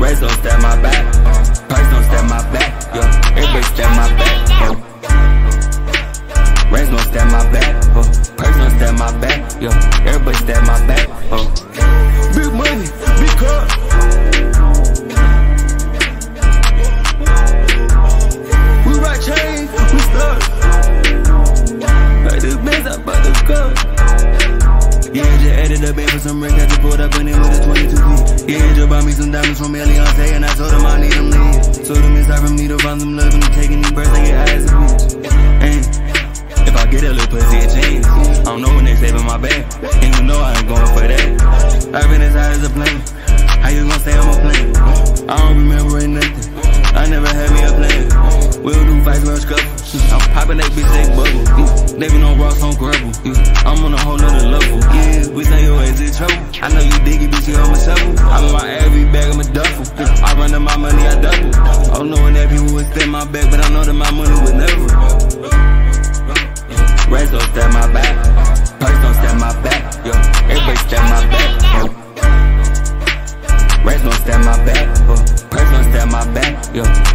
Razor stab my back, purse don't stab my back, yeah. Everybody stab my back, Razor don't stab my back, purse don't stab my back, yeah. Everybody stab my back, Big money, big car. We rock chains, we stuck. Heard this bitch up by the cut. Yeah, just added a bit for some Rick. I just pulled up in it with a 22 feet. Yeah, just bought me some diamonds from Eliantte, and I told him I need them leads. Told him it's time for me to find some love, and I'm taking these births, I get high as a bitch. And if I get a little pussy, it changes. I don't know when they saving my bag, and you know I ain't going for that. I've been as high as a plane. How you gon' say I'm a plane? I don't remember nothing. I never had me a plan. We'll do fights, we'll scuffle. I'm poppin' that bitch, they bubble. They be on rocks, on gravel. I'm on a whole nother level. Yeah, we say you always in trouble. I know you dig it, bitch, you on my shovel. I'm in my every bag, I'm a duffel. I run up my money, I double. Oh, knowing that people would stab my back, but I know that my money would never. Razor don't stab my back. Purse don't stab my back. Everybody stab my back. Razor don't stab my back. Purse don't stab my back.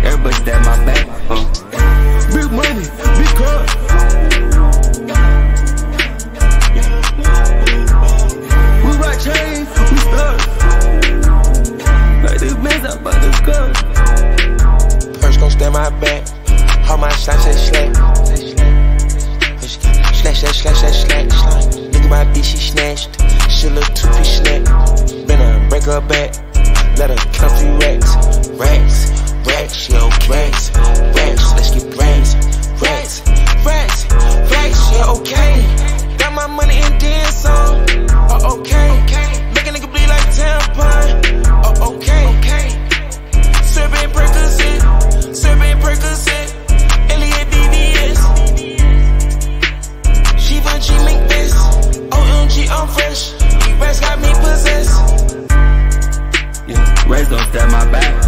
Everybody stab my back. Big money, big car. We rock chains, we stuck. Like this man's up by the cut. First gon' stand my back. All my shots is slack. Slash, slash, slash, slash, slash. Look at my bitch, she snatched. She look two-piece snack. Better break her back. Let her count three racks. Racks. Racks, yo, racks, racks, let's get racks, racks, racks, racks, yeah, okay. Got my money and then some, oh, okay. Make a nigga bleed like tampon, oh, okay. Serving Percocet, serving Percocet, Eliantte. She want she make this, OMG, I'm fresh. These racks got me possessed. Yeah, Razor don't stab my back.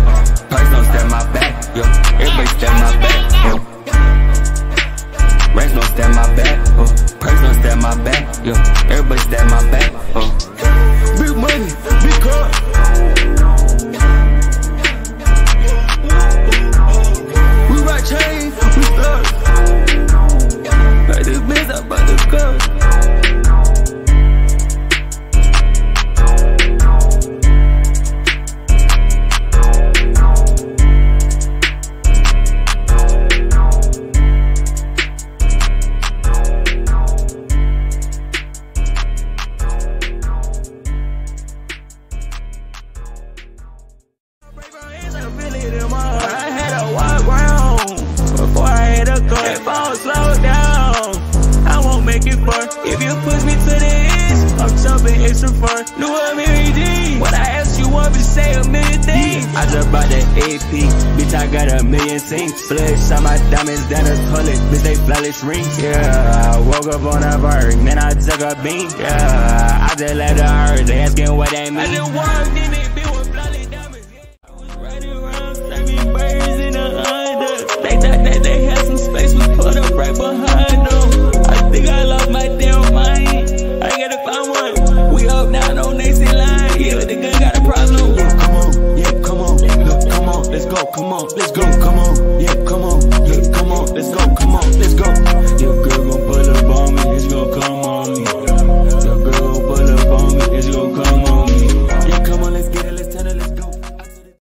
Purse don't stab my back, yeah. Everybody stab my back, Racks don't stab my back, Purse don't stab my back, yeah. Everybody stab my back, Big money, big car. We rock chains, we stuck. Like this bitch up by the car. Bloodshot my diamonds down the toilet, bitch, they flawless rings. Yeah, I woke up on a bird, man, I took a bean. Yeah, I just let her hurt, they asking what they mean. I just walked in that bitch with bloody diamonds. I was riding around, saving birds in the under. They thought that they had some space, we put up right behind them.